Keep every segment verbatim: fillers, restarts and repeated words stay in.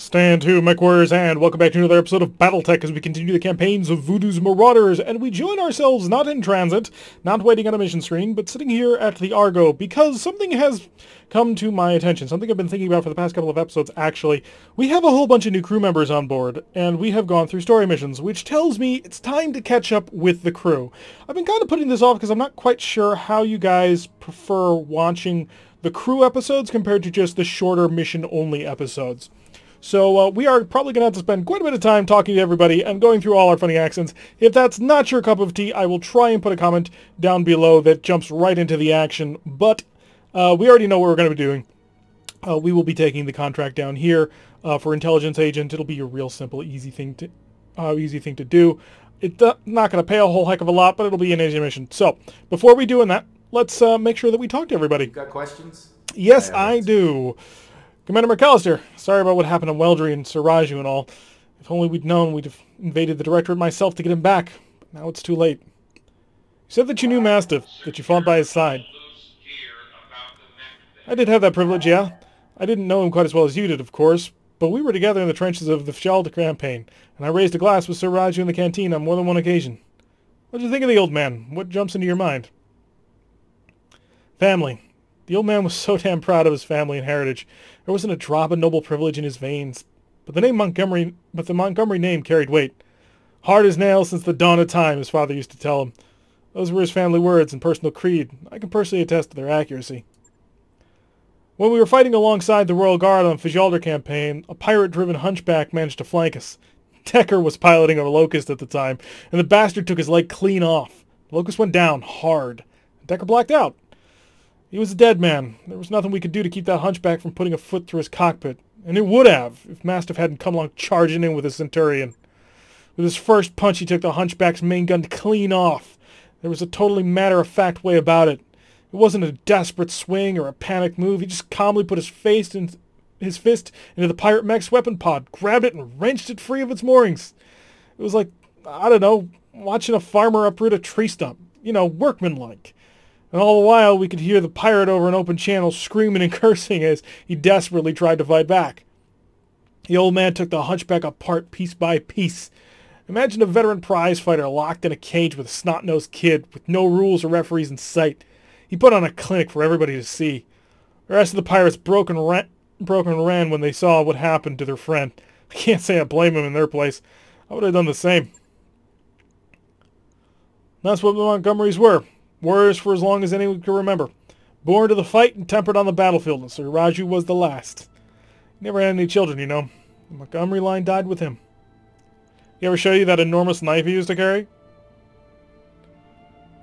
Stand to, MechWarriors, and welcome back to another episode of Battletech as we continue the campaigns of Voodoo's Marauders, and we join ourselves not in transit, not waiting on a mission screen, but sitting here at the Argo, because something has come to my attention, something I've been thinking about for the past couple of episodes, actually. We have a whole bunch of new crew members on board, and we have gone through story missions, which tells me it's time to catch up with the crew. I've been kind of putting this off because I'm not quite sure how you guys prefer watching the crew episodes compared to just the shorter mission-only episodes. So uh, we are probably going to have to spend quite a bit of time talking to everybody and going through all our funny accents. If that's not your cup of tea, I will try and put a comment down below that jumps right into the action. But uh, we already know what we're going to be doing. Uh, we will be taking the contract down here uh, for intelligence agent. It'll be a real simple, easy thing to uh, easy thing to do. It's uh, not going to pay a whole heck of a lot, but it'll be an easy mission. So before we doing that, let's uh, make sure that we talk to everybody. You got questions? Yes, I, I do. Commander McAllister, sorry about what happened on Weldry and Sir Raju and all. If only we'd known, we'd have invaded the Directorate myself to get him back. But now it's too late. You said that you knew Mastiff, that you fought by his side. I did have that privilege, yeah. I didn't know him quite as well as you did, of course, but we were together in the trenches of the Fjaldur campaign, and I raised a glass with Sir Raju in the canteen on more than one occasion. What did you think of the old man? What jumps into your mind? Family. The old man was so damn proud of his family and heritage. There wasn't a drop of noble privilege in his veins. But the name Montgomery, but the Montgomery name carried weight. Hard as nails since the dawn of time, his father used to tell him. Those were his family words and personal creed. I can personally attest to their accuracy. When we were fighting alongside the Royal Guard on the Fjaldur campaign, a pirate-driven hunchback managed to flank us. Decker was piloting a Locust at the time, and the bastard took his leg clean off. The Locust went down hard. Decker blacked out. He was a dead man. There was nothing we could do to keep that hunchback from putting a foot through his cockpit. And it would have, if Mastiff hadn't come along charging in with his Centurion. With his first punch, he took the hunchback's main gun clean off. There was a totally matter-of-fact way about it. It wasn't a desperate swing or a panicked move. He just calmly put his face in, his fist into the pirate mech's weapon pod, grabbed it, and wrenched it free of its moorings. It was like, I don't know, watching a farmer uproot a tree stump. You know, workmanlike. And all the while, we could hear the pirate over an open channel screaming and cursing as he desperately tried to fight back. The old man took the hunchback apart piece by piece. Imagine a veteran prize fighter locked in a cage with a snot-nosed kid with no rules or referees in sight. He put on a clinic for everybody to see. The rest of the pirates broke and ran, broke and ran when they saw what happened to their friend. I can't say I blame them in their place. I would have done the same. That's what the Montgomerys were. Warriors for as long as anyone could remember. Born to the fight and tempered on the battlefield, and Sir Raju was the last. He never had any children, you know. The Montgomery line died with him. He ever show you that enormous knife he used to carry?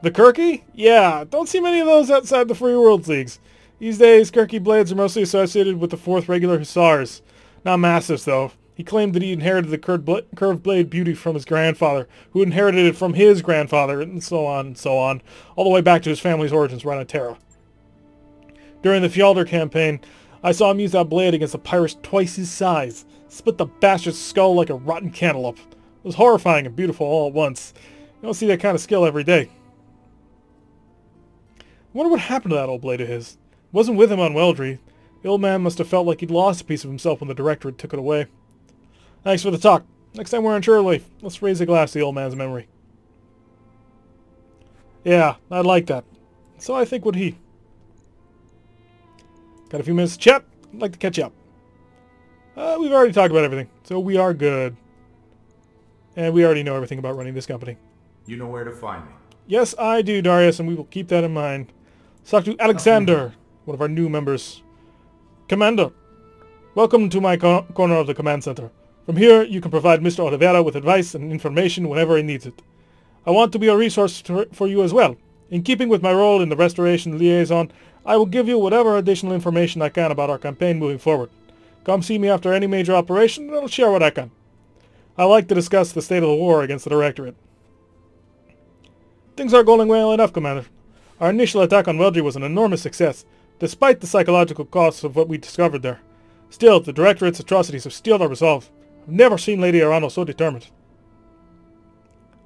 The Kirky? Yeah, don't see many of those outside the Free World Leagues. These days, Kirky blades are mostly associated with the Fourth Regular Hussars. Not Mastiffs, though. He claimed that he inherited the curved, bl curved blade beauty from his grandfather, who inherited it from his grandfather, and so on and so on, all the way back to his family's origins right on Terra. During the Fjaldur campaign, I saw him use that blade against a pirate twice his size, split the bastard's skull like a rotten cantaloupe. It was horrifying and beautiful all at once. You don't see that kind of skill every day. I wonder what happened to that old blade of his. It wasn't with him on Weldry. The old man must have felt like he'd lost a piece of himself when the Directorate took it away. Thanks for the talk. Next time we're on Shirley, let's raise a glass to the old man's memory. Yeah, I'd like that. So I think would he. Got a few minutes to chat. I'd like to catch up. Uh, we've already talked about everything, so we are good. And we already know everything about running this company. You know where to find me. Yes, I do, Darius, and we will keep that in mind. Let's talk to Alexander, one of our new members. Commander, welcome to my co corner of the command center. From here, you can provide Mister Oliveira with advice and information whenever he needs it. I want to be a resource for you as well. In keeping with my role in the Restoration Liaison, I will give you whatever additional information I can about our campaign moving forward. Come see me after any major operation, and I'll share what I can. I like to discuss the state of the war against the Directorate. Things are going well enough, Commander. Our initial attack on Weldry was an enormous success, despite the psychological costs of what we discovered there. Still, the Directorate's atrocities have steeled our resolve. I've never seen Lady Arano so determined.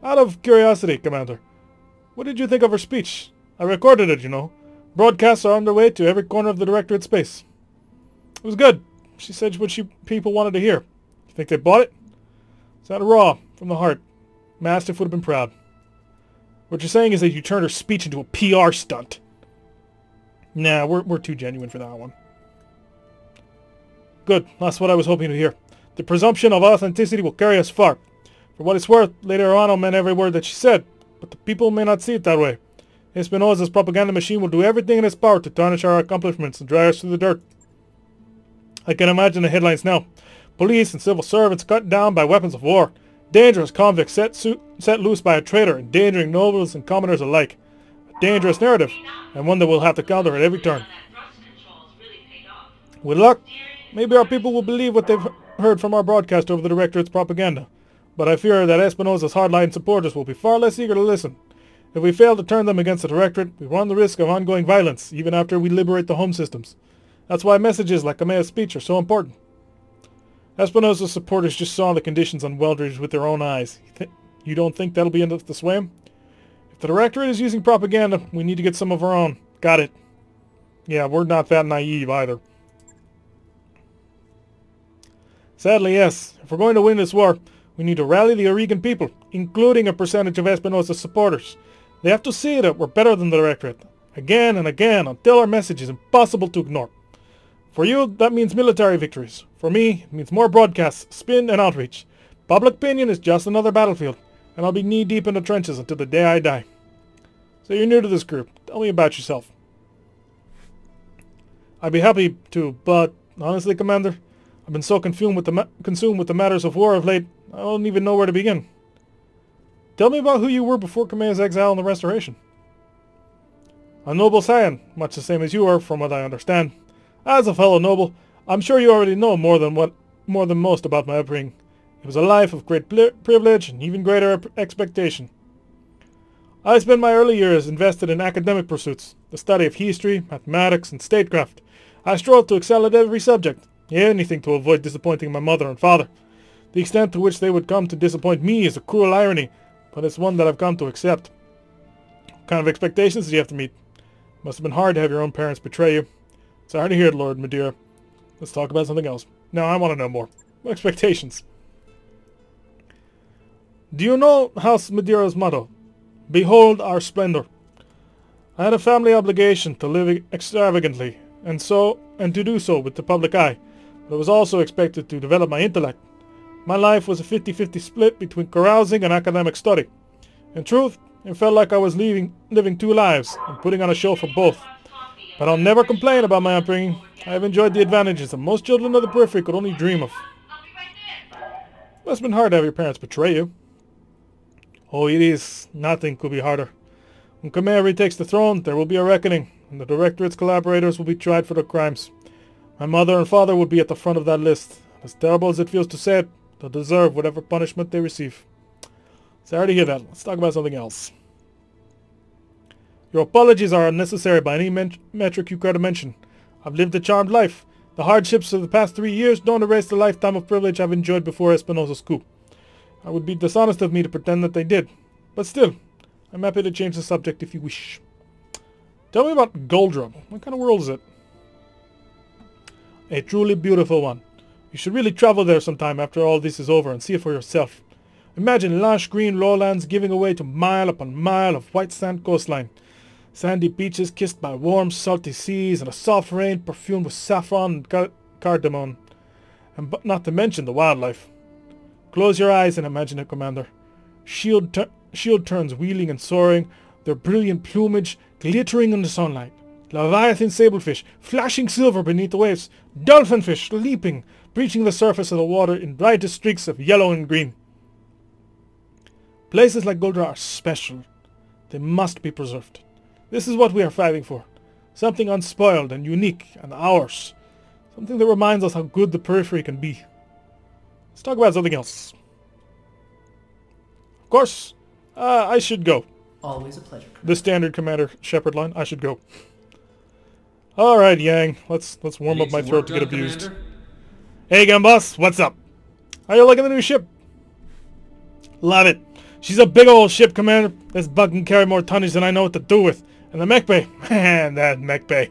Out of curiosity, Commander, what did you think of her speech? I recorded it, you know. Broadcasts are underway to every corner of the Directorate space. It was good. She said what you people wanted to hear. You think they bought it? It's not a raw, from the heart. Mastiff would have been proud. What you're saying is that you turned her speech into a P R stunt. Nah, we're, we're too genuine for that one. Good, that's what I was hoping to hear. The presumption of authenticity will carry us far. For what it's worth, Lady Arano meant every word that she said, but the people may not see it that way. Espinosa's propaganda machine will do everything in its power to tarnish our accomplishments and dry us through the dirt. I can imagine the headlines now. Police and civil servants cut down by weapons of war. Dangerous convicts set, set loose by a traitor, endangering nobles and commoners alike. A dangerous narrative, and one that we'll have to counter at every turn. With luck, maybe our people will believe what they've heard from our broadcast over the Directorate's propaganda. But I fear that Espinosa's hardline supporters will be far less eager to listen. If we fail to turn them against the Directorate, we run the risk of ongoing violence, even after we liberate the home systems. That's why messages like Amaya's speech are so important. Espinosa's supporters just saw the conditions on Weldridge with their own eyes. You, th you don't think that'll be enough to sway them? If the Directorate is using propaganda, we need to get some of our own. Got it. Yeah, we're not that naive either. Sadly, yes. If we're going to win this war, we need to rally the Oregon people, including a percentage of Espinosa's supporters. They have to see that we're better than the Directorate, again and again, until our message is impossible to ignore. For you, that means military victories. For me, it means more broadcasts, spin, and outreach. Public opinion is just another battlefield, and I'll be knee-deep in the trenches until the day I die. So you're new to this group. Tell me about yourself. I'd be happy to, but honestly, Commander, I've been so consumed with the ma consumed with the matters of war of late, I don't even know where to begin. Tell me about who you were before Kamehameha's exile and the Restoration. A noble scion, much the same as you are, from what I understand. As a fellow noble, I'm sure you already know more than what, more than most about my upbringing. It was a life of great privilege and even greater expectation. I spent my early years invested in academic pursuits, the study of history, mathematics, and statecraft. I strove to excel at every subject, anything to avoid disappointing my mother and father. The extent to which they would come to disappoint me is a cruel irony, but it's one that I've come to accept. What kind of expectations did you have to meet? It must have been hard to have your own parents betray you. Sorry to hear it, Lord Madeira. Let's talk about something else. No, I want to know more. What expectations? Do you know House Madeira's motto? Behold our splendor. I had a family obligation to live extravagantly, and so and to do so with the public eye, but I was also expected to develop my intellect. My life was a fifty fifty split between carousing and academic study. In truth, it felt like I was leaving, living two lives and putting on a show for both. But I'll never complain about my upbringing. I have enjoyed the advantages that most children of the periphery could only dream of. It must have been hard to have your parents betray you. Oh, it is. Nothing could be harder. When Khmer retakes the throne, there will be a reckoning, and the Directorate's collaborators will be tried for their crimes. My mother and father will be at the front of that list. As terrible as it feels to say it, they'll deserve whatever punishment they receive. Sorry to hear that. Let's talk about something else. Your apologies are unnecessary by any met metric you care to mention. I've lived a charmed life. The hardships of the past three years don't erase the lifetime of privilege I've enjoyed before Espinosa's coup. I would be dishonest of me to pretend that they did. But still, I'm happy to change the subject if you wish. Tell me about Goldrum. What kind of world is it? A truly beautiful one. You should really travel there sometime after all this is over and see it for yourself. Imagine lush green lowlands giving away to mile upon mile of white sand coastline. Sandy beaches kissed by warm, salty seas and a soft rain perfumed with saffron and car cardamom. And but not to mention the wildlife. Close your eyes and imagine it, Commander. Shield, tur shield turns wheeling and soaring, their brilliant plumage glittering in the sunlight. Leviathan sablefish, flashing silver beneath the waves. Dolphinfish leaping, breaching the surface of the water in brightest streaks of yellow and green. Places like Goldra are special. They must be preserved. This is what we are fighting for. Something unspoiled and unique and ours. Something that reminds us how good the periphery can be. Let's talk about something else. Of course, uh, I should go. Always a pleasure. The standard Commander Shepard line, I should go. Alright, Yang. Let's let's warm up my throat to get abused. Commander? Hey, Gambus. What's up? How you liking the new ship? Love it. She's a big old ship, Commander. This bug can carry more tonnage than I know what to do with. And the mech bay. Man, that mech bay.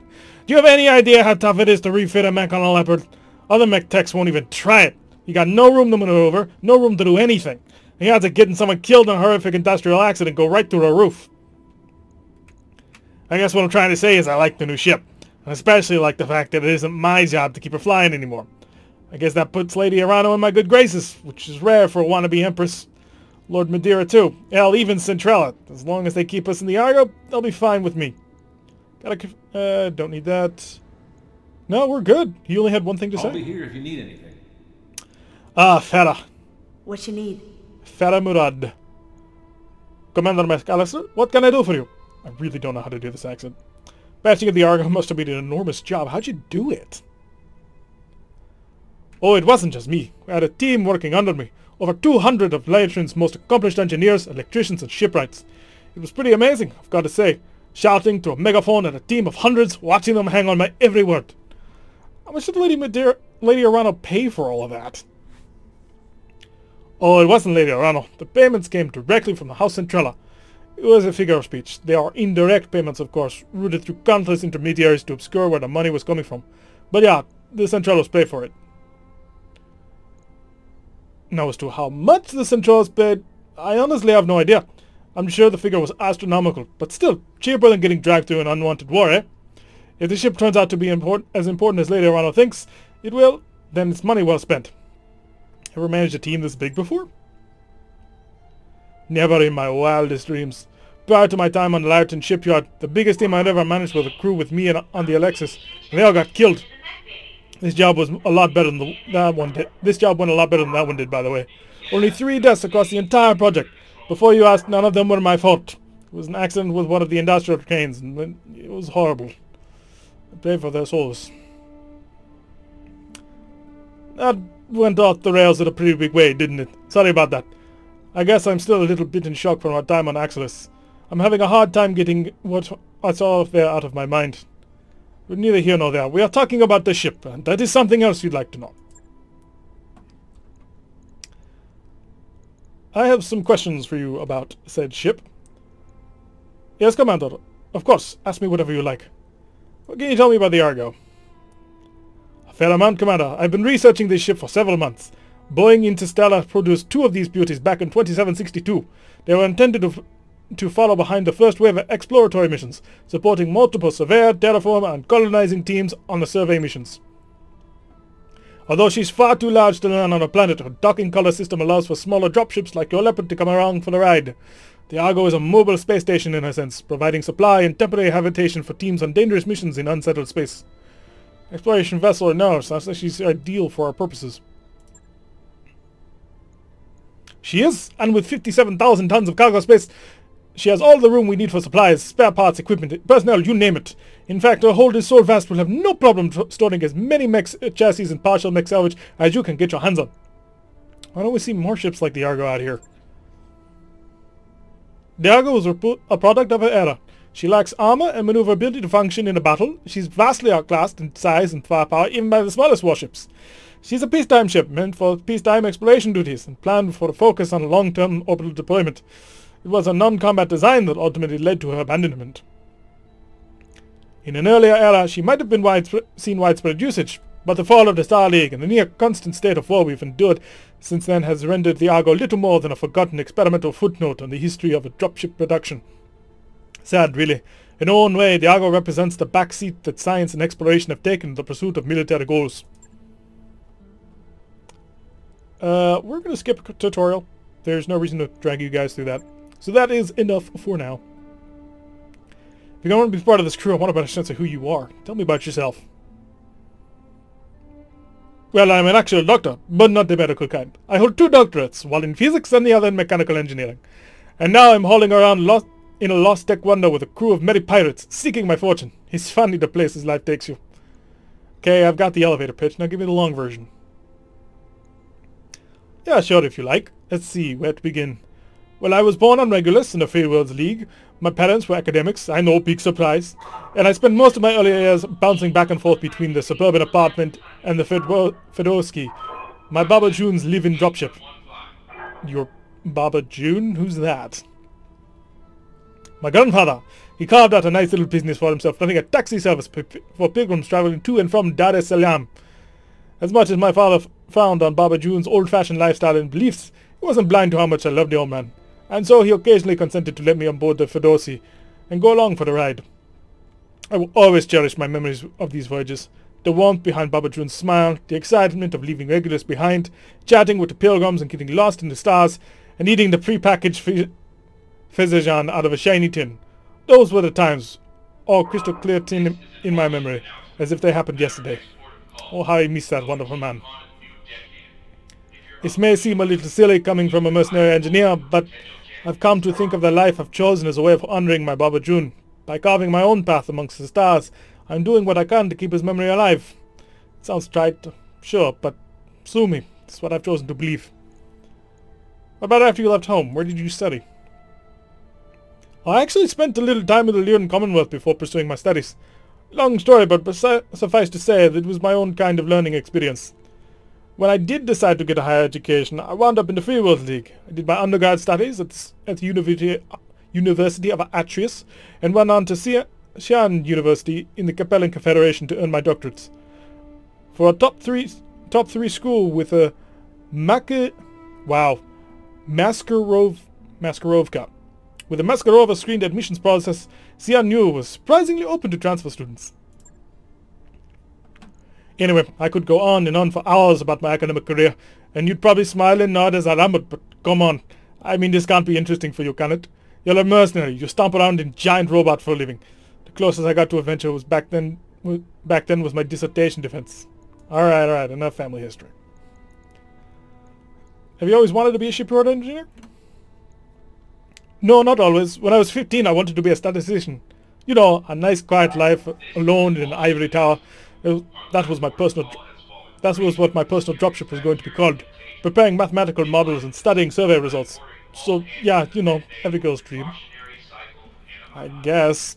Do you have any idea how tough it is to refit a mech on a Leopard? Other mech techs won't even try it. You got no room to maneuver, no room to do anything. The odds of getting someone killed in a horrific industrial accident go right through the roof. I guess what I'm trying to say is I like the new ship. I especially like the fact that it isn't my job to keep her flying anymore. I guess that puts Lady Arano in my good graces, which is rare for a wannabe Empress. Lord Madeira too. Hell, even Centrella. As long as they keep us in the Argo, they'll be fine with me. Gotta, uh, don't need that. No, we're good. You only had one thing to I'll say. I'll be here if you need anything. Ah, Farah. What you need? Farah Murad. Commander McAllister, what can I do for you? I really don't know how to do this accent. Batching of the Argo must have been an enormous job. How'd you do it? Oh, it wasn't just me. I had a team working under me. Over two hundred of Leitrim's most accomplished engineers, electricians, and shipwrights. It was pretty amazing, I've got to say. Shouting through a megaphone at a team of hundreds, watching them hang on my every word. How much did Lady Madeira, Lady Arano pay for all of that? Oh, it wasn't Lady Arano. The payments came directly from the House Centrella. It was a figure of speech. They are indirect payments, of course, routed through countless intermediaries to obscure where the money was coming from. But yeah, the Centrellas pay for it. Now as to how much the Centrellas paid, I honestly have no idea. I'm sure the figure was astronomical, but still, cheaper than getting dragged through an unwanted war, eh? If the ship turns out to be import as important as Lady Arano thinks it will, then it's money well spent. Ever managed a team this big before? Never in my wildest dreams. Prior to my time on the Laerten shipyard, the biggest team I'd ever managed was a crew with me and on the Alexis. They all got killed. This job was a lot better than the, that one did. This job went a lot better than that one did, by the way. Only three deaths across the entire project. Before you ask, none of them were my fault. It was an accident with one of the industrial trains, and it was horrible. I paid for their souls. That went off the rails in a pretty big way, didn't it? Sorry about that. I guess I'm still a little bit in shock from our time on Axelis. I'm having a hard time getting what I saw there out of my mind. But neither here nor there. We are talking about the ship, and that is something else you'd like to know. I have some questions for you about said ship. Yes, Commander. Of course, ask me whatever you like. What can you tell me about the Argo? A fair amount, Commander. I've been researching this ship for several months. Boeing Interstellar produced two of these beauties back in twenty-seven sixty-two. They were intended to, f to follow behind the first wave of exploratory missions, supporting multiple surveyor, terraform, and colonizing teams on the survey missions. Although she's far too large to land on a planet, her docking color system allows for smaller dropships like your Leopard to come around for the ride. The Argo is a mobile space station in a sense, providing supply and temporary habitation for teams on dangerous missions in unsettled space. Exploration vessel or no, sounds like she's ideal for our purposes. She is, and with fifty-seven thousand tons of cargo space, she has all the room we need for supplies, spare parts, equipment, personnel, you name it. In fact, her hold is so vast we'll have no problem storing as many mech chassis and partial mech salvage as you can get your hands on. Why don't we see more ships like the Argo out here? The Argo was a product of her era. She lacks armor and maneuverability to function in a battle. She's vastly outclassed in size and firepower even by the smallest warships. She's a peacetime ship meant for peacetime exploration duties and planned for a focus on long-term orbital deployment. It was a non-combat design that ultimately led to her abandonment. In an earlier era, she might have been widespread, seen widespread usage, but the fall of the Star League and the near-constant state of war we've endured since then has rendered the Argo little more than a forgotten experimental footnote on the history of a dropship production. Sad, really. In her own way, the Argo represents the backseat that science and exploration have taken in the pursuit of military goals. Uh, we're going to skip a tutorial. There's no reason to drag you guys through that. So that is enough for now. If you're going to be part of this crew, I want a better sense of who you are. Tell me about yourself. Well, I'm an actual doctor, but not the medical kind. I hold two doctorates, one in physics and the other in mechanical engineering. And now I'm hauling around lost in a lost taekwondo with a crew of medi-pirates, seeking my fortune. It's funny the places life takes you. Okay, I've got the elevator pitch. Now give me the long version. Yeah, sure, if you like. Let's see, where to begin. Well, I was born on Regulus in the Free World League. My parents were academics, I know, big surprise. And I spent most of my early years bouncing back and forth between the suburban apartment and the Fedorovsky. My Baba June's live-in dropship. Your Baba June? Who's that? My grandfather. He carved out a nice little business for himself, running a taxi service for pilgrims traveling to and from Dar es Salaam. As much as my father found on Baba June's old-fashioned lifestyle and beliefs, he wasn't blind to how much I loved the old man, and so he occasionally consented to let me on board the Ferdowsi and go along for the ride. I will always cherish my memories of these voyages. The warmth behind Baba June's smile, the excitement of leaving regulars behind, chatting with the pilgrims and getting lost in the stars, and eating the pre-packaged fezajan out of a shiny tin. Those were the times, all crystal clear tin in my memory, as if they happened yesterday. Oh, how I miss that wonderful man. It may seem a little silly coming from a mercenary engineer, but I've come to think of the life I've chosen as a way of honouring my Baba June. By carving my own path amongst the stars, I'm doing what I can to keep his memory alive. It sounds trite, sure, but sue me. It's what I've chosen to believe. What about after you left home? Where did you study? I actually spent a little time in the Lyran Commonwealth before pursuing my studies. Long story, but suffice to say that it was my own kind of learning experience. When I did decide to get a higher education, I wound up in the Free World League. I did my undergrad studies at, at the University, University of Atreus, and went on to see Xi'an University in the Capellan Confederation to earn my doctorates. For a top three top three school with a Maka, wow, Maskarov, Maskarovka. With a Maskarova screened admissions process, Xi'an U was surprisingly open to transfer students. Anyway, I could go on and on for hours about my academic career, and you'd probably smile and nod as I rambled, but come on. I mean, this can't be interesting for you, can it? You're a mercenary, you stomp around in giant robot for a living. Closest I got to a venture was back then back then was my dissertation defense. Alright, alright, enough family history. Have you always wanted to be a shipyard engineer? No, not always. When I was fifteen, I wanted to be a statistician. You know, a nice quiet life alone in an ivory tower. That was my personal that was what my personal dropship was going to be called. Preparing mathematical models and studying survey results. So yeah, you know, every girl's dream, I guess.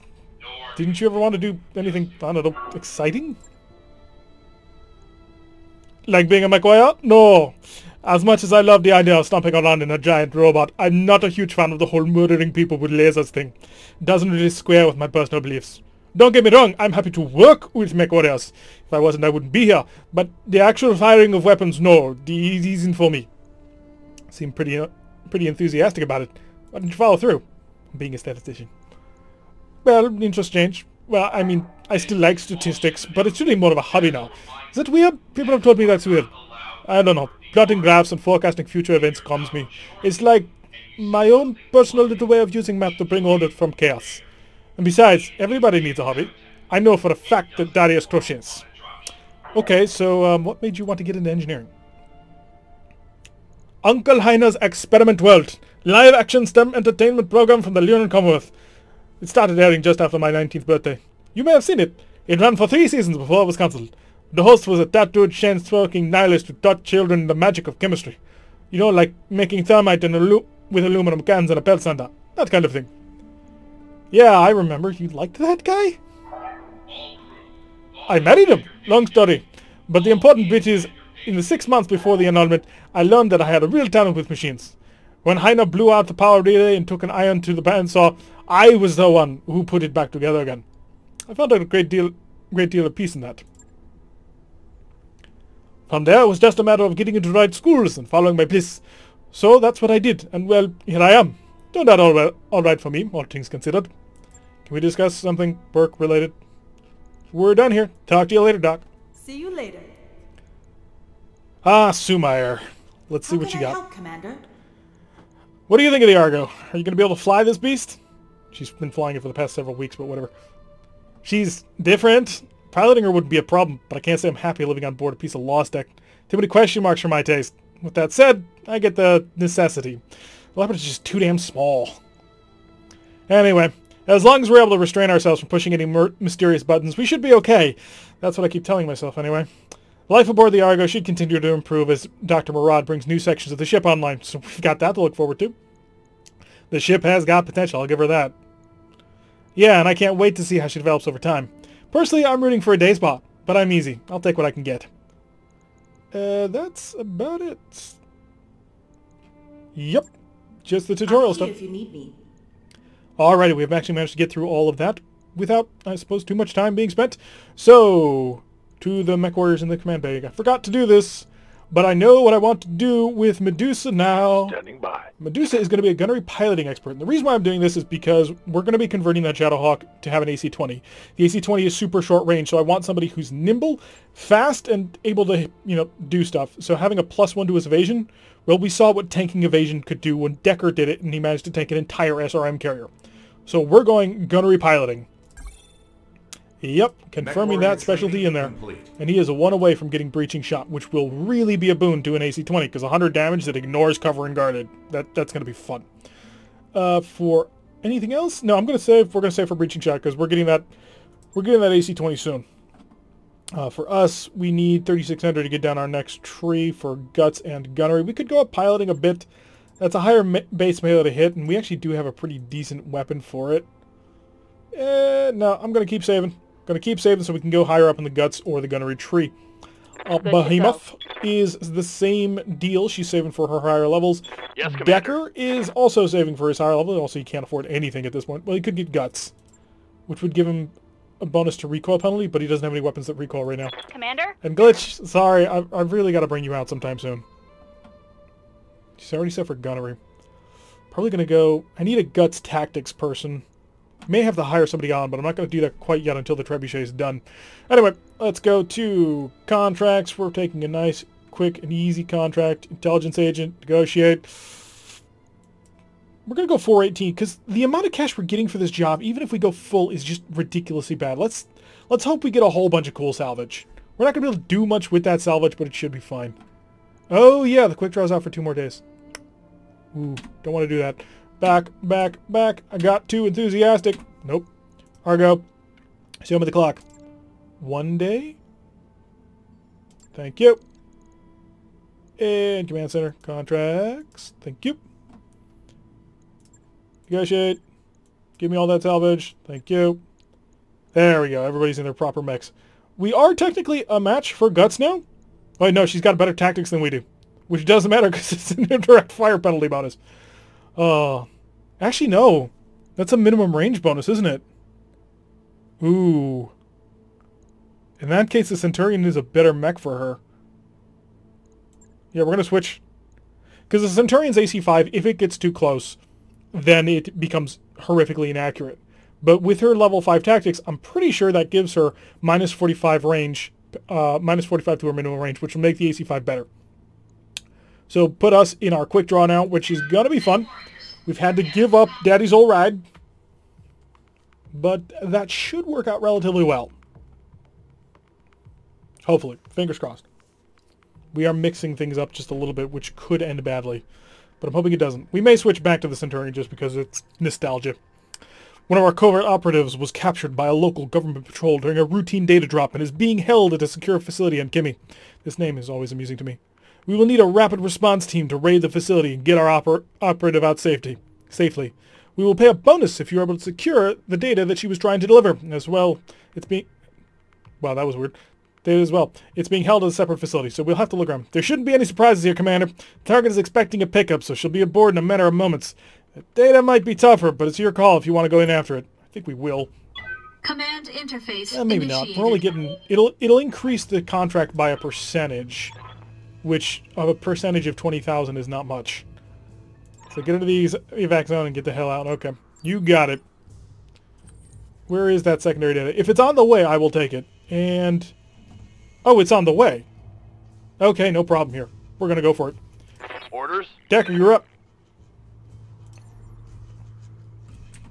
Didn't you ever want to do anything, I don't know, exciting? Like being a MechWarrior? No! As much as I love the idea of stomping around in a giant robot, I'm not a huge fan of the whole murdering people with lasers thing. Doesn't really square with my personal beliefs. Don't get me wrong, I'm happy to work with MechWarriors. If I wasn't, I wouldn't be here. But the actual firing of weapons, no. These isn't for me. Seem pretty, uh, pretty enthusiastic about it. Why didn't you follow through? Being a statistician. Well, interest change. Well, I mean, I still like statistics, but it's really more of a hobby now. Is that weird? People have told me that's weird. I don't know. Plotting graphs and forecasting future events calms me. It's like my own personal little way of using math to bring order from chaos. And besides, everybody needs a hobby. I know for a fact that Darius crochets. Okay, so um, what made you want to get into engineering? Uncle Heiner's Experiment World. Live-action STEM entertainment program from the Lyran Commonwealth. It started airing just after my nineteenth birthday. You may have seen it. It ran for three seasons before it was cancelled. The host was a tattooed, chain-smoking nihilist who taught children the magic of chemistry. You know, like making thermite in alu with aluminum cans and a pelt sander. That kind of thing. Yeah, I remember. You liked that guy? I married him. Long story. But the important bit is, in the six months before the annulment, I learned that I had a real talent with machines. When Heiner blew out the power relay and took an iron to the bandsaw, I was the one who put it back together again. I found out a great deal, great deal of peace in that. From there, it was just a matter of getting into the right schools and following my bliss. So that's what I did, and well, here I am. Turned out all, well, all right for me, all things considered. Can we discuss something work-related? We're done here. Talk to you later, Doc. See you later. Ah, Sumair. Let's see what you got. How can I help, Commander? What do you think of the Argo? Are you going to be able to fly this beast? She's been flying it for the past several weeks, but whatever. She's different. Piloting her wouldn't be a problem, but I can't say I'm happy living on board a piece of lost deck. Too many question marks for my taste. With that said, I get the necessity. The Leopard is just too damn small. Anyway, as long as we're able to restrain ourselves from pushing any mysterious buttons, we should be okay. That's what I keep telling myself anyway. Life aboard the Argo should continue to improve as Doctor Maraud brings new sections of the ship online, so we've got that to look forward to. The ship has got potential, I'll give her that. Yeah, and I can't wait to see how she develops over time. Personally, I'm rooting for a day spa, but I'm easy. I'll take what I can get. Uh, that's about it. Yep. Just the tutorial stuff. If you need me. Alrighty, we've actually managed to get through all of that without, I suppose, too much time being spent. So, to the MechWarriors in the command bag. I forgot to do this, but I know what I want to do with Medusa now. Standing by. Medusa is going to be a gunnery piloting expert. And the reason why I'm doing this is because we're going to be converting that Shadowhawk to have an A C twenty. The A C twenty is super short range, so I want somebody who's nimble, fast, and able to, you know, do stuff. So having a plus one to his evasion, well, we saw what tanking evasion could do when Decker did it, and he managed to tank an entire S R M carrier. So we're going gunnery piloting. Yep, confirming that specialty in there. Complete. And he is a one away from getting breaching shot, which will really be a boon to an A C twenty, because one hundred damage that ignores cover and guarded. That, that's going to be fun. Uh, for anything else? No, I'm going to save. We're going to save for breaching shot, because we're getting that we're getting that A C twenty soon. Uh, for us, we need thirty-six hundred to get down our next tree for guts and gunnery. We could go up piloting a bit. That's a higher me base melee to hit, and we actually do have a pretty decent weapon for it. Eh, no, I'm going to keep saving. Going to keep saving so we can go higher up in the guts or the gunnery tree. Uh, Behemoth is the same deal. She's saving for her higher levels. Yes, Decker is also saving for his higher level. Also, he can't afford anything at this point. Well, he could get guts, which would give him a bonus to recoil penalty, but he doesn't have any weapons that recoil right now. Commander? And Glitch, sorry, I've, I've really got to bring you out sometime soon. She's already set for gunnery. Probably going to go... I need a guts tactics person. May have to hire somebody on, but I'm not going to do that quite yet until the trebuchet is done. Anyway, let's go to contracts. We're taking a nice, quick, and easy contract. Intelligence agent, negotiate. We're going to go four eighteen, because the amount of cash we're getting for this job, even if we go full, is just ridiculously bad. Let's let's hope we get a whole bunch of cool salvage. We're not going to be able to do much with that salvage, but it should be fine. Oh, yeah, the quick draw's out for two more days. Ooh, don't want to do that. Back, back, back. I got too enthusiastic. Nope. Argo. See him at the clock. One day. Thank you. And command center. Contracts. Thank you. Negotiate. Give me all that salvage. Thank you. There we go. Everybody's in their proper mechs. We are technically a match for guts now. Oh, no. She's got better tactics than we do. Which doesn't matter because it's an indirect fire penalty bonus. Uh, actually no, that's a minimum range bonus, isn't it? Ooh. In that case, the Centurion is a better mech for her. Yeah, we're going to switch. Because the Centurion's A C five, if it gets too close, then it becomes horrifically inaccurate. But with her level five tactics, I'm pretty sure that gives her minus forty-five range, uh, minus forty-five to her minimum range, which will make the A C five better. So put us in our quick draw now, which is going to be fun. We've had to give up Daddy's old ride. But that should work out relatively well. Hopefully. Fingers crossed. We are mixing things up just a little bit, which could end badly. But I'm hoping it doesn't. We may switch back to the Centurion just because it's nostalgia. One of our covert operatives was captured by a local government patrol during a routine data drop and is being held at a secure facility in Kimmy. This name is always amusing to me. We will need a rapid response team to raid the facility and get our oper operative out safety, safely. We will pay a bonus if you're able to secure the data that she was trying to deliver. As well, it's being... Wow, that was weird. Data as well. It's being held at a separate facility, so we'll have to look around. There shouldn't be any surprises here, Commander. The target is expecting a pickup, so she'll be aboard in a matter of moments. The data might be tougher, but it's your call if you want to go in after it. I think we will. Command interface eh, maybe initiated. Not. We're only getting... It'll, it'll increase the contract by a percentage. Which, of a percentage of twenty thousand, is not much. So get into these evac zone and get the hell out. Okay. You got it. Where is that secondary data? If it's on the way, I will take it. And... Oh, it's on the way. Okay, no problem here. We're going to go for it. Orders? Decker, you're up.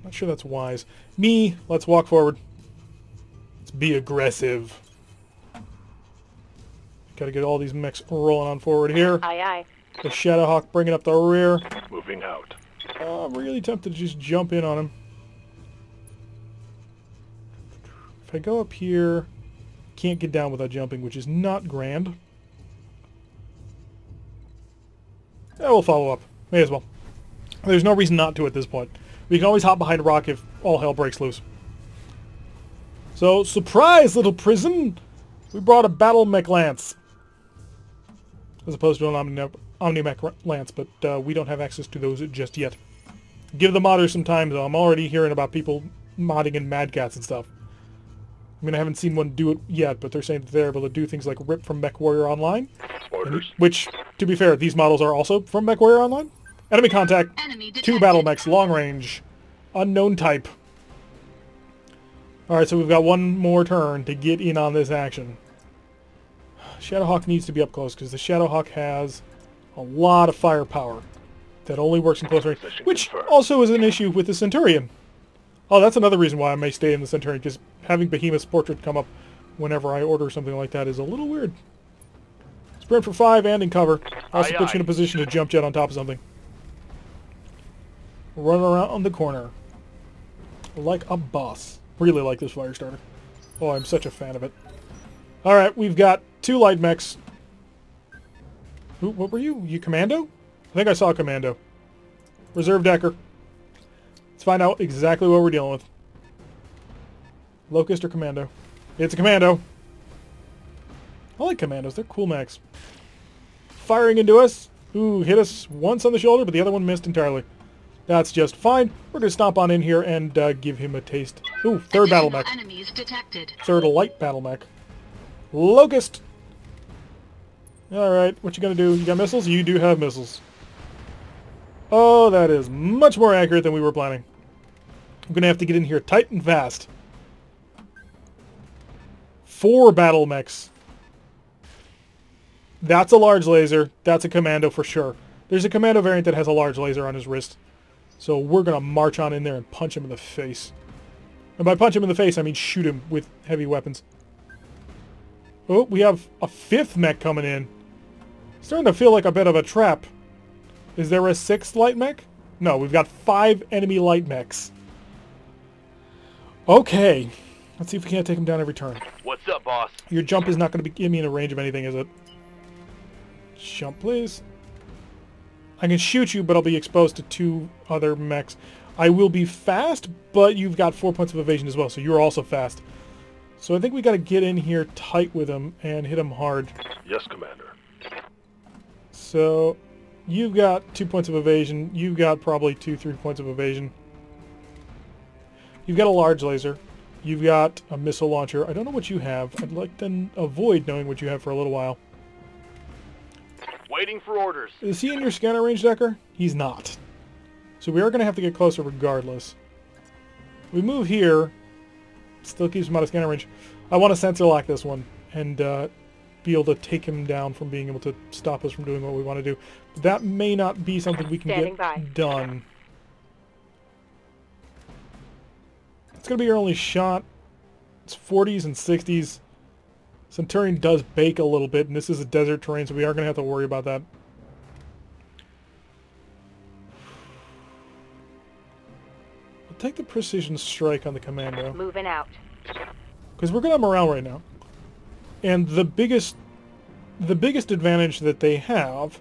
Not sure that's wise. Me, let's walk forward. Let's be aggressive. Got to get all these mechs rolling on forward here. Aye, aye. The Shadowhawk bringing up the rear. Moving out. Oh, I'm really tempted to just jump in on him. If I go up here, can't get down without jumping, which is not grand. Yeah, we'll follow up. May as well. There's no reason not to at this point. We can always hop behind a rock if all hell breaks loose. So, surprise, little prison! We brought a battle mech lance. As opposed to an Omni, Omni Mech Lance, but uh, we don't have access to those just yet. Give the modders some time, though. I'm already hearing about people modding in Mad Cats and stuff. I mean, I haven't seen one do it yet, but they're saying that they're able to do things like rip from MechWarrior Online. And, which, to be fair, these models are also from MechWarrior Online. Enemy contact, Enemy two battle mechs, long range, unknown type. Alright, so we've got one more turn to get in on this action. Shadowhawk needs to be up close, because the Shadowhawk has a lot of firepower that only works in close range, which also is an issue with the Centurion. Oh, that's another reason why I may stay in the Centurion, because having Behemoth's portrait come up whenever I order something like that is a little weird. Sprint for five and in cover. Also aye, puts aye. you in a position to jump jet on top of something. Run around the corner. Like a boss. Really like this fire starter. Oh, I'm such a fan of it. Alright, we've got two light mechs. Who, what were you? You commando? I think I saw commando. Reserve Decker. Let's find out exactly what we're dealing with. Locust or commando? It's a commando. I like commandos. They're cool mechs. Firing into us. Ooh, hit us once on the shoulder, but the other one missed entirely. That's just fine. We're going to stomp on in here and uh, give him a taste. Ooh, third battle mech. Enemies detected. Third light battle mech. Locust. Alright, what you going to do? You got missiles? You do have missiles. Oh, that is much more accurate than we were planning. I'm going to have to get in here tight and fast. Four battle mechs. That's a large laser. That's a commando for sure. There's a commando variant that has a large laser on his wrist. So we're going to march on in there and punch him in the face. And by punch him in the face, I mean shoot him with heavy weapons. Oh, we have a fifth mech coming in. It's starting to feel like a bit of a trap. Is there a sixth light mech? No, we've got five enemy light mechs. Okay. Let's see if we can't take them down every turn. What's up, boss? Your jump is not going to be me in a range of anything, is it? Jump, please. I can shoot you, but I'll be exposed to two other mechs. I will be fast, but you've got four points of evasion as well, so you're also fast. So I think we got to get in here tight with him and hit him hard. Yes, Commander. So you've got two points of evasion. You've got probably two, three points of evasion. You've got a large laser. You've got a missile launcher. I don't know what you have. I'd like to avoid knowing what you have for a little while. Waiting for orders. Is he in your scanner range, Decker? He's not. So we are going to have to get closer regardless. We move here. Still keeps him out of scanner range. I want to sensor lock this one and uh, be able to take him down from being able to stop us from doing what we want to do. But that may not be something we can Standing get by. done. It's going to be your only shot. It's forties and sixties. Centurion does bake a little bit, and this is a desert terrain, so we are going to have to worry about that. We'll take the precision strike on the commando. Moving out. Because we're going to have morale right now. And the biggest, the biggest advantage that they have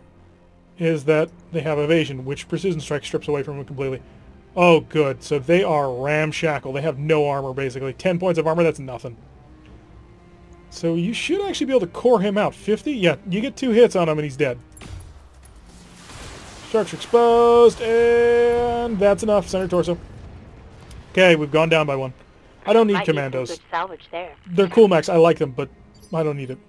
is that they have evasion, which precision strike strips away from them completely. Oh, good. So they are ramshackle. They have no armor, basically. Ten points of armor, that's nothing. So you should actually be able to core him out. fifty? Yeah, you get two hits on him and he's dead. Sharks exposed, and that's enough. Center torso. Okay, we've gone down by one. I don't need I commandos. Need some good salvage there. They're cool mechs. I like them, but I don't need it.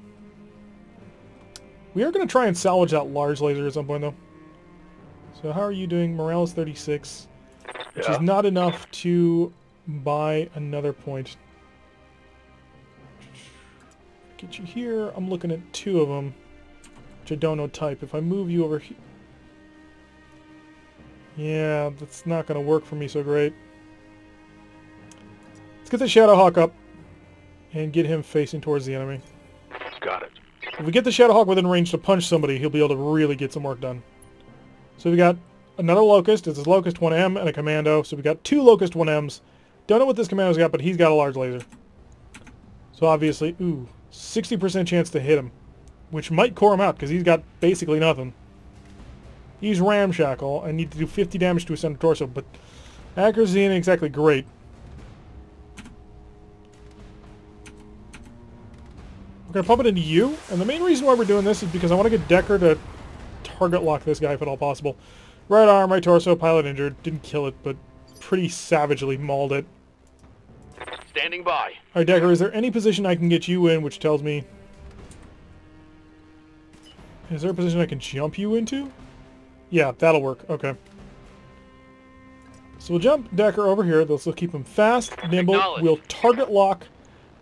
We are going to try and salvage that large laser at some point, though. So how are you doing? Morale is thirty-six, which yeah. is not enough to buy another point. Get you here. I'm looking at two of them, which I don't know type. If I move you over here... Yeah, that's not going to work for me so great. Let's get the Shadowhawk up and get him facing towards the enemy. Got it. If we get the Shadowhawk within range to punch somebody, he'll be able to really get some work done. So we got another Locust. It's a Locust one M and a Commando. So we got two Locust one Ms. Don't know what this Commando's got, but he's got a large laser. So obviously... Ooh... sixty percent chance to hit him, which might core him out because he's got basically nothing. He's ramshackle. I need to do fifty damage to his center torso, but accuracy isn't exactly great. We're going to pump it into you, and the main reason why we're doing this is because I want to get Decker to target lock this guy if at all possible. Right arm, right torso, pilot injured. Didn't kill it, but pretty savagely mauled it. Standing by. Alright, Decker, is there any position I can get you in, which tells me... Is there a position I can jump you into? Yeah, that'll work. Okay. So we'll jump Decker over here. Let's keep him fast, nimble. We'll target lock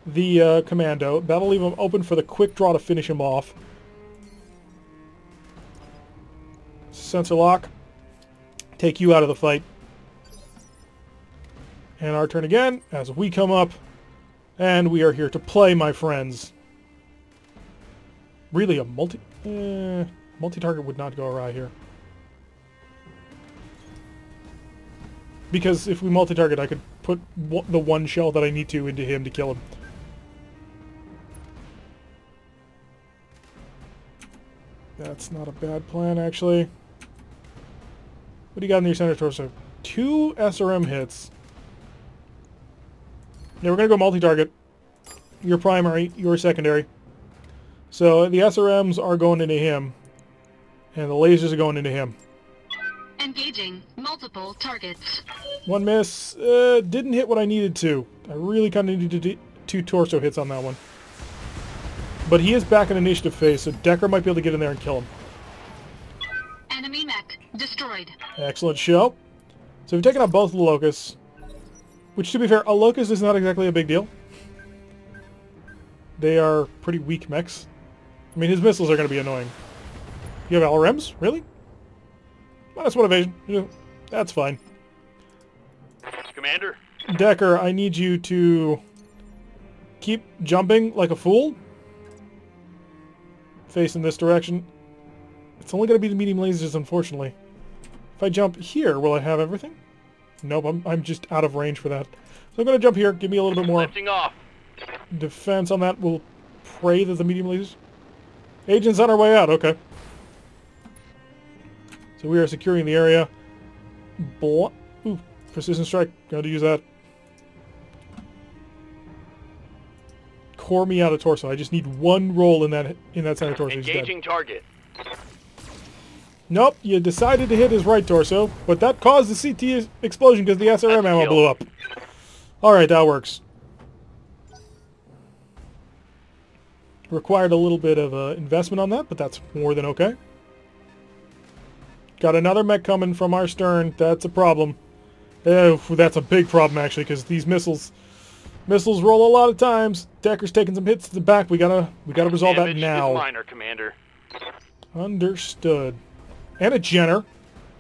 the uh, commando. That'll leave him open for the quick draw to finish him off. Sensor lock. Take you out of the fight. And our turn again, as we come up. And we are here to play, my friends. Really, a multi... Eh, multi-target would not go awry here. Because if we multi-target, I could put w the one shell that I need to into him to kill him. That's not a bad plan, actually. What do you got in your center torso? Two S R M hits. Yeah, we're going to go multi-target. Your primary, your secondary. So the S R Ms are going into him. And the lasers are going into him. Engaging multiple targets. One miss. Uh, didn't hit what I needed to. I really kind of needed to do two torso hits on that one. But he is back in initiative phase, so Decker might be able to get in there and kill him. Enemy mech destroyed. Excellent show. So we've taken out both the locusts. Which, to be fair, a locust is not exactly a big deal. They are pretty weak mechs. I mean, his missiles are going to be annoying. You have L R Ms? Really? Minus one evasion. Yeah, that's fine. Commander? Decker, I need you to keep jumping like a fool. Face in this direction. It's only going to be the medium lasers, unfortunately. If I jump here, will I have everything? Nope, I'm, I'm just out of range for that. So I'm going to jump here. Give me a little bit more off. Defense on that. We'll pray that the medium lasers... Agent's on our way out. Okay. So we are securing the area. Bl Ooh, precision strike. Got to use that. Core me out of torso. I just need one roll in that in that center torso. Engaging target. Nope, you decided to hit his right torso, but that caused the C T explosion because the S R M ammo blew up. Alright, that works. Required a little bit of uh, investment on that, but that's more than okay. Got another mech coming from our stern. That's a problem. Oh, that's a big problem, actually, because these missiles missiles roll a lot of times. Decker's taking some hits to the back. We gotta, we gotta resolve that now. Minor, Commander. Understood. And a Jenner.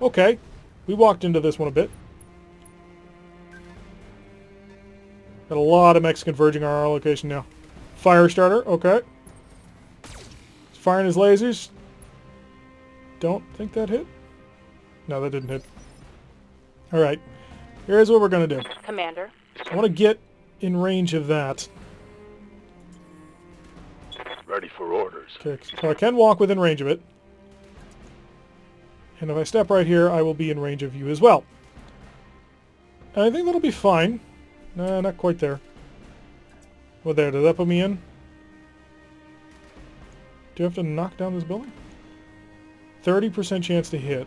Okay. We walked into this one a bit. Got a lot of mechs converging on our location now. Firestarter. Okay. He's firing his lasers. Don't think that hit. No, that didn't hit. Alright. Here's what we're going to do. Commander. I want to get in range of that. Ready for orders. Okay, so I can walk within range of it. And if I step right here, I will be in range of you as well. And I think that'll be fine. No, not quite there. Well, there. Does that put me in? Do I have to knock down this building? thirty percent chance to hit.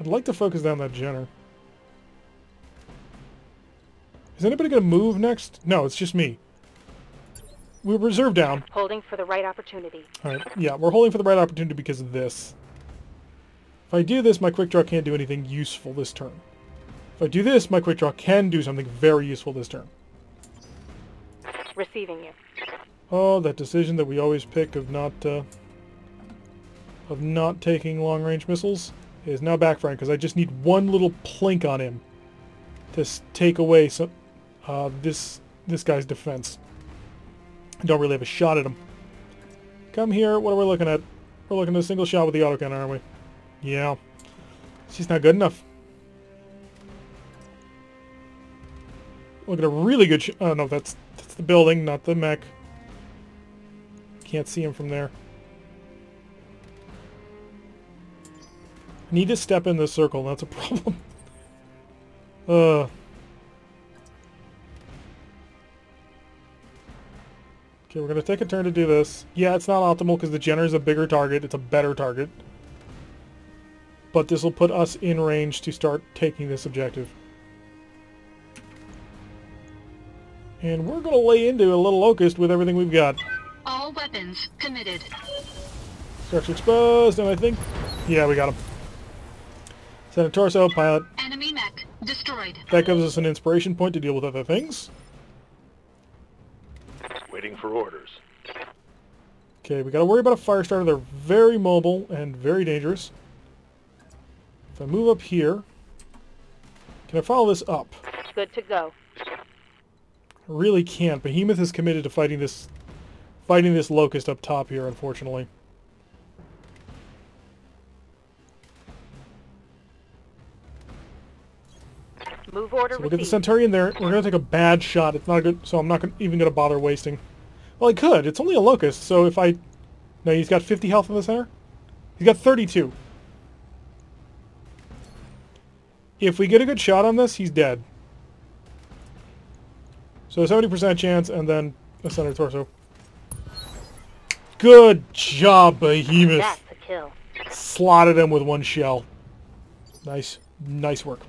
I'd like to focus down that Jenner. Is anybody going to move next? No, it's just me. We're reserved down. Holding for the right opportunity. Alright, yeah, we're holding for the right opportunity because of this. If I do this, my quick draw can't do anything useful this turn. If I do this, my quick draw can do something very useful this turn. Receiving you. Oh, that decision that we always pick of not uh, of not taking long-range missiles is now backfiring because I just need one little plink on him to take away some. Uh, this this guy's defense. I don't really have a shot at him. Come here. What are we looking at? We're looking at a single shot with the autocannon, aren't we? Yeah. She's not good enough. Look at a really good shot. Oh, no, that's, that's the building, not the mech. Can't see him from there. I need to step in this circle. That's a problem. uh... Okay, we're going to take a turn to do this. Yeah, it's not optimal because the Jenner is a bigger target. It's a better target. but this will put us in range to start taking this objective. And we're going to lay into a little locust with everything we've got. All weapons committed. Structure exposed, and I think... yeah, we got him. Send a torso, pilot. Enemy mech destroyed. That gives us an inspiration point to deal with other things. Waiting for orders. Okay, we got to worry about a fire starter. They're very mobile and very dangerous. If I move up here... can I follow this up? Good to go. Really can't. Behemoth is committed to fighting this fighting this locust up top here, unfortunately. Move order. So we'll get the Centurion there. We're gonna take a bad shot. It's not good, so I'm not gonna, even gonna bother wasting. Well, I could. It's only a locust, so if I... no, he's got fifty health in the center? He's got thirty-two. If we get a good shot on this, he's dead. So seventy percent chance, and then a center torso. Good job, Behemoth. That's a kill. Slotted him with one shell. Nice, nice work.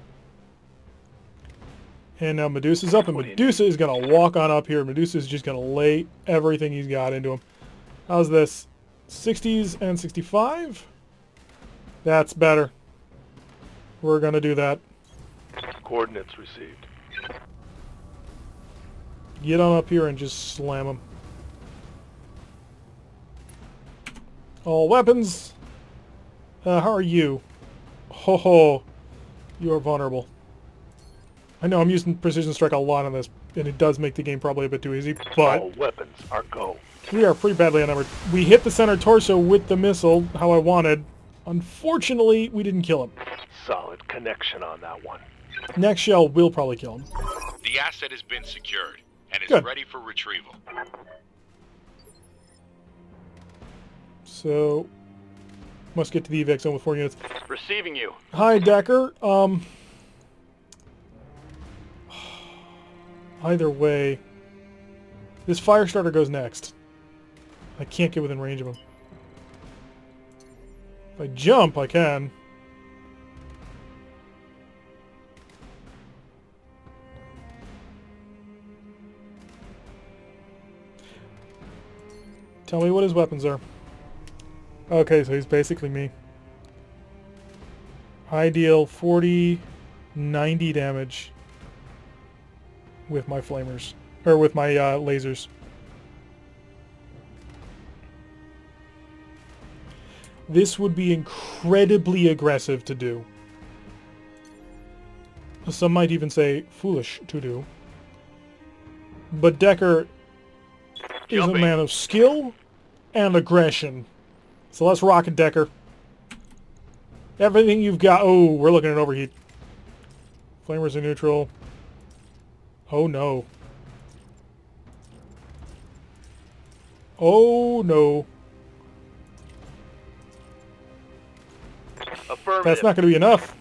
And now Medusa's up, and Medusa is gonna walk on up here. Medusa's just gonna lay everything he's got into him. How's this? sixties and sixty-five? That's better. We're gonna do that. Coordinates received. Get on up here and just slam them. All weapons. Uh, how are you? Ho ho. You are vulnerable. I know I'm using precision strike a lot on this, and it does make the game probably a bit too easy, but... all weapons are go. We are pretty badly outnumbered. We hit the center torso with the missile, how I wanted. Unfortunately, we didn't kill him. Solid connection on that one. Next shell will probably kill him. The asset has been secured. And it's ready for retrieval. So, must get to the evac zone with four units. Receiving you. Hi, Decker. Um, either way, this fire starter goes next. I can't get within range of him. If I jump, I can. Tell me what his weapons are. Okay, so he's basically me. I deal forty, ninety damage with my flamers, or with my uh, lasers. This would be incredibly aggressive to do. Some might even say foolish to do. But Decker is Jumping. a man of skill and aggression. So let's rock it, Decker. Everything you've got... oh, we're looking at overheat. Flamers are neutral. Oh no. Oh no. Affirmative. That's not going to be enough.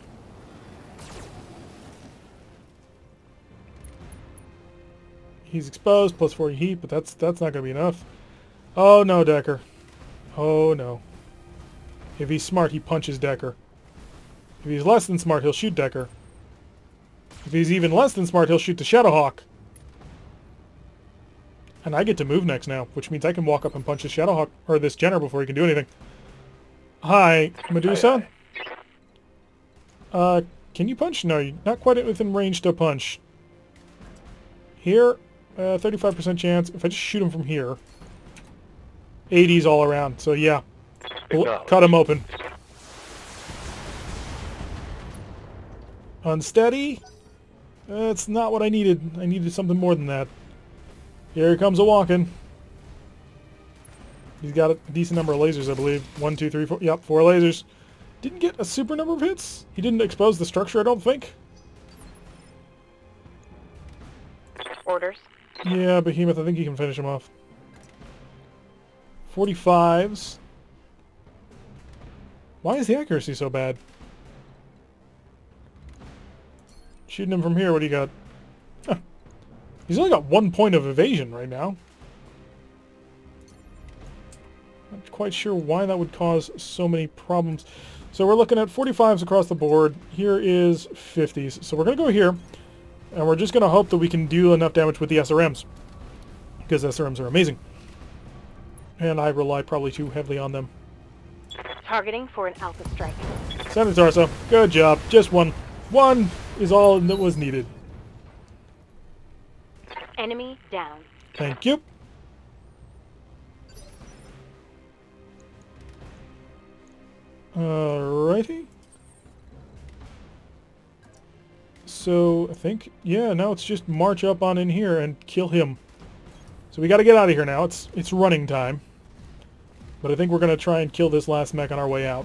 He's exposed, plus forty heat, but that's that's not going to be enough. Oh no, Decker. Oh no. If he's smart, he punches Decker. If he's less than smart, he'll shoot Decker. If he's even less than smart, he'll shoot the Shadowhawk. And I get to move next now, which means I can walk up and punch the Shadowhawk, or this Jenner, before he can do anything. Hi, Medusa. Uh, can you punch? No, you're not quite within range to punch. Here... Uh, thirty-five percent chance. If I just shoot him from here, eighties all around. So yeah, cut him open. Unsteady. That's not what I needed. I needed something more than that. Here he comes a walking. He's got a decent number of lasers, I believe. One, two, three, four. Yep, four lasers. Didn't get a super number of hits. He didn't expose the structure, I don't think. Orders. Yeah, Behemoth, I think you can finish him off. forty-fives. Why is the accuracy so bad? Shooting him from here, what do you got? Huh. He's only got one point of evasion right now. Not quite sure why that would cause so many problems. So we're looking at forty-fives across the board. Here is fifties. So we're going to go here, and we're just going to hope that we can deal enough damage with the S R Ms, because S R Ms are amazing. And I rely probably too heavily on them. Targeting for an alpha strike. Senator Tarso, good job. Just one. One is all that was needed. Enemy down. Thank you. Alrighty. So, I think, yeah, now it's just march up on in here and kill him. So we gotta get out of here now. It's, it's running time. But I think we're gonna try and kill this last mech on our way out.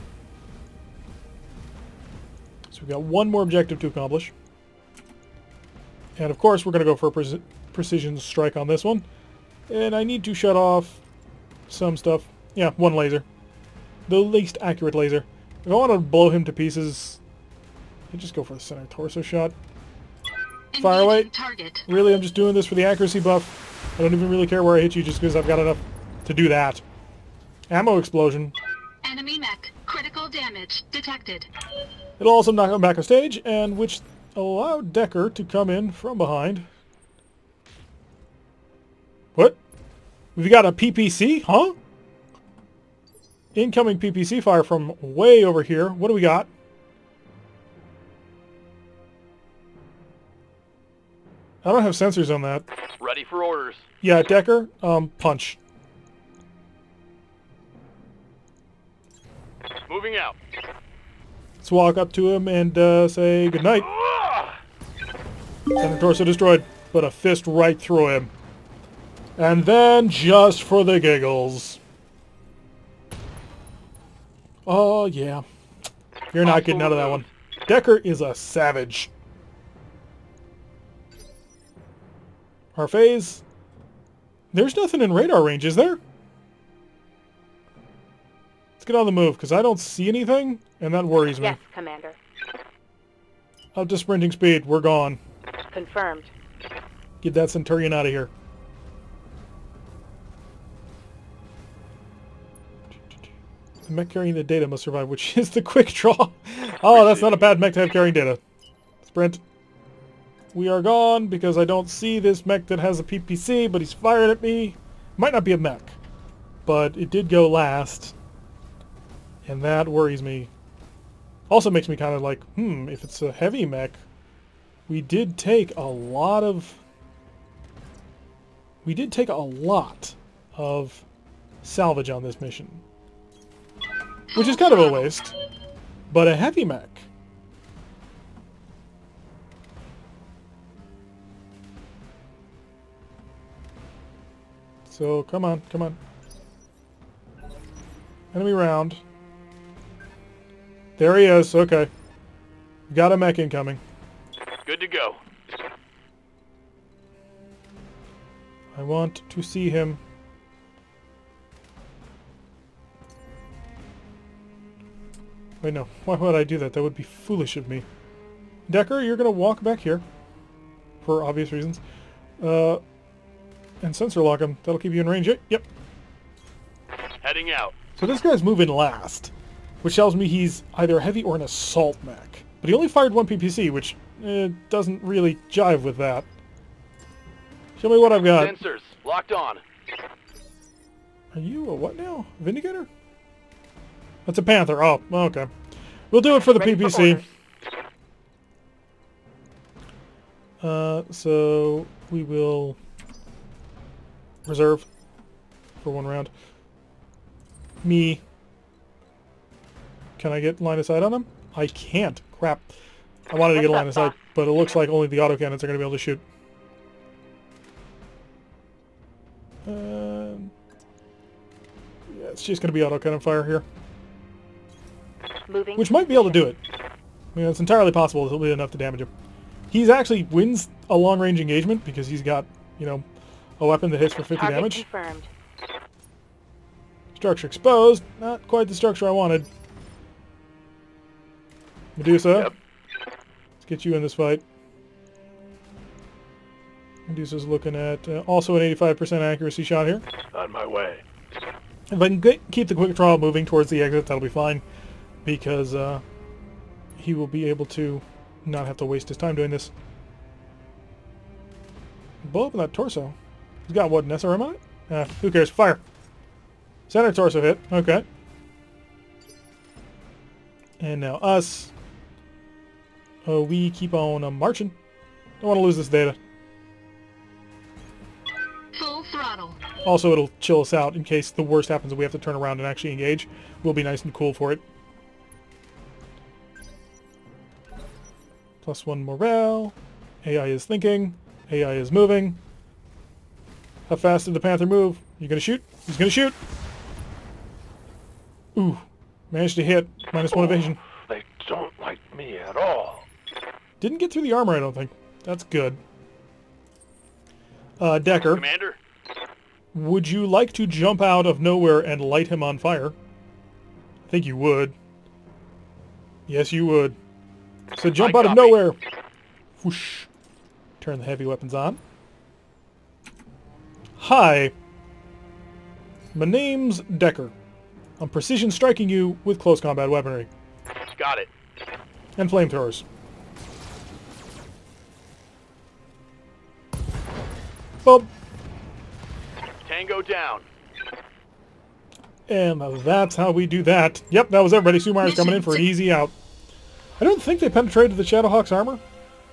So we've got one more objective to accomplish. And of course, we're gonna go for a pre precision strike on this one. And I need to shut off some stuff. Yeah, one laser. The least accurate laser. If I want to blow him to pieces, I just go for the center torso shot. Fire away. Target. Really, I'm just doing this for the accuracy buff. I don't even really care where I hit you, just because I've got enough to do that. Ammo explosion. Enemy mech. Critical damage detected. It'll also knock him back on stage, and which allowed Decker to come in from behind. What? We've got a P P C, huh? Incoming P P C fire from way over here. What do we got? I don't have sensors on that. Ready for orders. Yeah, Decker, um, punch. Moving out. Let's walk up to him and uh, say goodnight. Center torso destroyed, but a fist right through him. And then, just for the giggles... Oh, yeah. You're not getting out of that one. Decker is a savage. Our phase. There's nothing in radar range, is there? Let's get on the move, because I don't see anything, and that worries me. Yes, Commander. Up to sprinting speed. We're gone. Confirmed. Get that Centurion out of here. The mech carrying the data must survive, which is the quick draw. Oh, that's not a bad mech to have carrying data. Sprint. We are gone because I don't see this mech that has a P P C, but he's firing at me. Might not be a mech, but it did go last. And that worries me. Also makes me kind of like, hmm, if it's a heavy mech, we did take a lot of... We did take a lot of salvage on this mission. Which is kind of a waste, but a heavy mech. So, come on, come on. Enemy round. There he is, okay. Got a mech incoming. Good to go. I want to see him. Wait, no. Why would I do that? That would be foolish of me. Decker, you're going to walk back here. For obvious reasons. Uh, and sensor lock him. That'll keep you in range. Yep. Heading out. So this guy's moving last. Which tells me he's either a heavy or an assault mech. But he only fired one P P C, which eh, doesn't really jive with that. Show me what I've got. Sensors. Locked on. Are you a what now? Vindicator? That's a Panther. Oh, okay. We'll do it for the Ready P P C. For uh, so we will reserve for one round. Me. Can I get line of sight on them? I can't. Crap. I wanted to get a line of sight, but it looks like only the autocannons are going to be able to shoot. Uh, yeah, it's just going to be autocannon fire here. Moving. Which might be able to do it. I mean, it's entirely possible it'll be enough to damage him. He's actually wins a long-range engagement because he's got, you know, a weapon that hits for fifty Target damage. Confirmed. Structure exposed. Not quite the structure I wanted. Medusa. Yep. Let's get you in this fight. Medusa's looking at uh, also an eighty-five percent accuracy shot here. On my way. If I can keep the quick draw moving towards the exit, that'll be fine. because uh, he will be able to not have to waste his time doing this. Blow up in that torso. He's got what, an S R M on it? Uh, who cares? Fire! Center torso hit. Okay. And now us. Oh, we keep on uh, marching. Don't want to lose this data. Full throttle. Also, it'll chill us out in case the worst happens and we have to turn around and actually engage. We'll be nice and cool for it. Plus one morale. A I is thinking. A I is moving. How fast did the Panther move? You gonna shoot? He's gonna shoot! Ooh. Managed to hit. Minus one evasion. They don't like me at all. Didn't get through the armor, I don't think. That's good. Uh, Decker. Commander? Would you like to jump out of nowhere and light him on fire? I think you would. Yes, you would. So jump out of nowhere! Whoosh. Turn the heavy weapons on. Hi. My name's Decker. I'm precision striking you with close combat weaponry. Got it. And flamethrowers. Boom. Tango down. And that's how we do that. Yep, that was it. Ready, Sumire's coming in for an easy out. I don't think they penetrated the Shadowhawk's armor.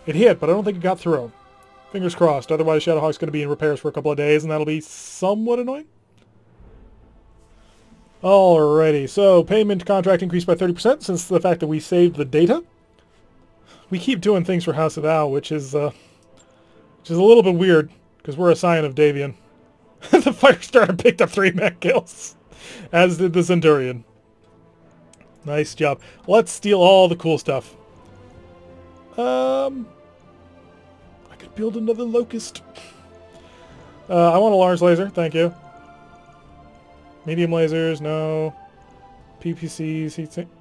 It hit, but I don't think it got through. Fingers crossed, otherwise Shadowhawk's going to be in repairs for a couple of days, and that'll be somewhat annoying. Alrighty, so payment contract increased by thirty percent since the fact that we saved the data. We keep doing things for House of Owl, which is, uh, which is a little bit weird, because we're a scion of Davian. The Firestarter picked up three mech kills, as did the Centurion. Nice job. Let's steal all the cool stuff. Um... Build another locust. Uh, I want a large laser, thank you. Medium lasers, no. P P Cs,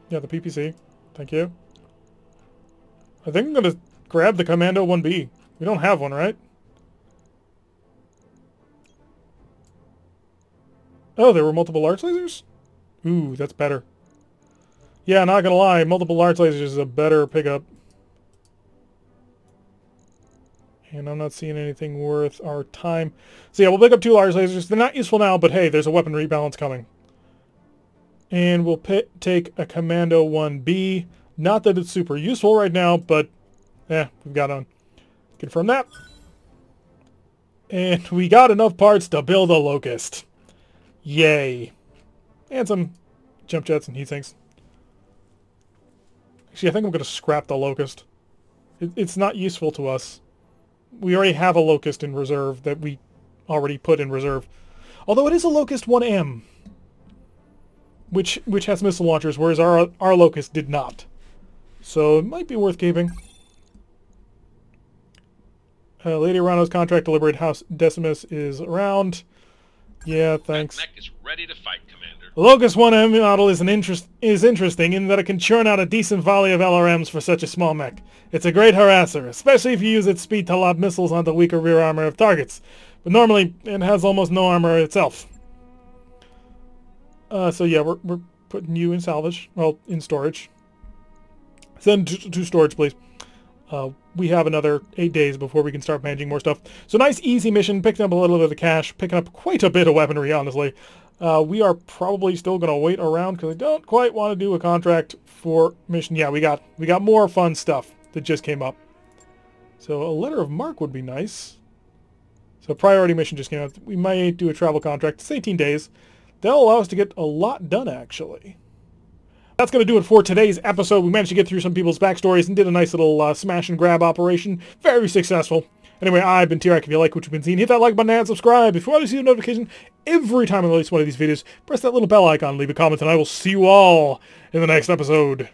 yeah, the P P C, thank you. I think I'm gonna grab the Commando one B. We don't have one, right? Oh, there were multiple large lasers? Ooh, that's better. Yeah, not gonna lie, multiple large lasers is a better pickup. And I'm not seeing anything worth our time. So yeah, we'll pick up two large lasers. They're not useful now, but hey, there's a weapon rebalance coming. And we'll pit, take a Commando one B. Not that it's super useful right now, but yeah, we've got on. Confirm that. And we got enough parts to build a Locust. Yay. And some jump jets and heat sinks. Actually, I think I'm going to scrap the Locust. It, it's not useful to us. We already have a Locust in reserve that we already put in reserve. Although it is a Locust one M, which which has missile launchers, whereas our, our Locust did not. So it might be worth keeping. Uh, Lady Arano's contract to liberate House Decimus is around. Yeah, thanks. Mech is ready to fight, Commander. Locust one M model is, an interest, is interesting in that it can churn out a decent volley of L R Ms for such a small mech. It's a great harasser, especially if you use its speed to lob missiles onto weaker rear armor of targets. But normally, it has almost no armor itself. Uh, so yeah, we're, we're putting you in salvage. Well, in storage. Send to, to storage, please. Uh, we have another eight days before we can start managing more stuff. So nice, easy mission. Picking up a little bit of cash. Picking up quite a bit of weaponry, honestly. Uh, we are probably still going to wait around because I don't quite want to do a contract for mission. Yeah, we got we got more fun stuff that just came up. So a letter of marque would be nice. So priority mission just came up. We might do a travel contract. It's eighteen days. That'll allow us to get a lot done, actually. That's going to do it for today's episode. We managed to get through some people's backstories and did a nice little uh, smash and grab operation. Very successful. Anyway, I've been T-Rack. If you like what you've been seeing, hit that like button and subscribe. If you want to see a notification every time I release one of these videos, press that little bell icon, leave a comment, and I will see you all in the next episode.